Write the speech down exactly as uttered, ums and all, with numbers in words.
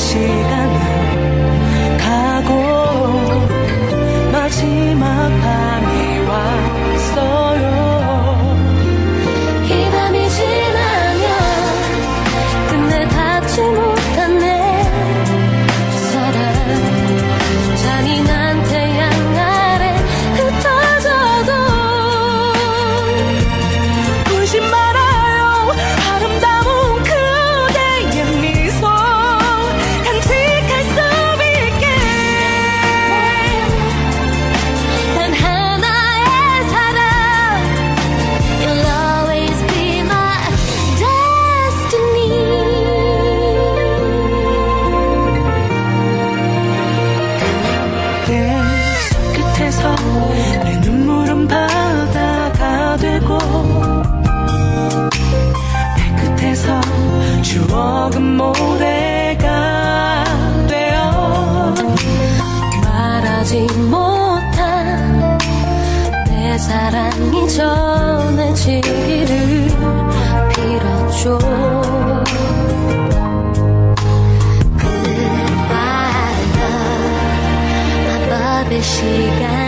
시간은 가고 마지막 밤이 왔어요. 이 밤이 지나면 끝내 닿지 못하네. 두 사람 잔인한 태양 아래 흩어져도 울지 말아요. 아름다운 그대의 미소 간직할 수 있게. 단 하나의 사랑. You'll always be my destiny. 내 손끝에서 내 눈물은 바다가 되고 발끝에서 추억은 모래가 되어 말하지 못한 내 사랑이 전해지기를 빌어줘. 시간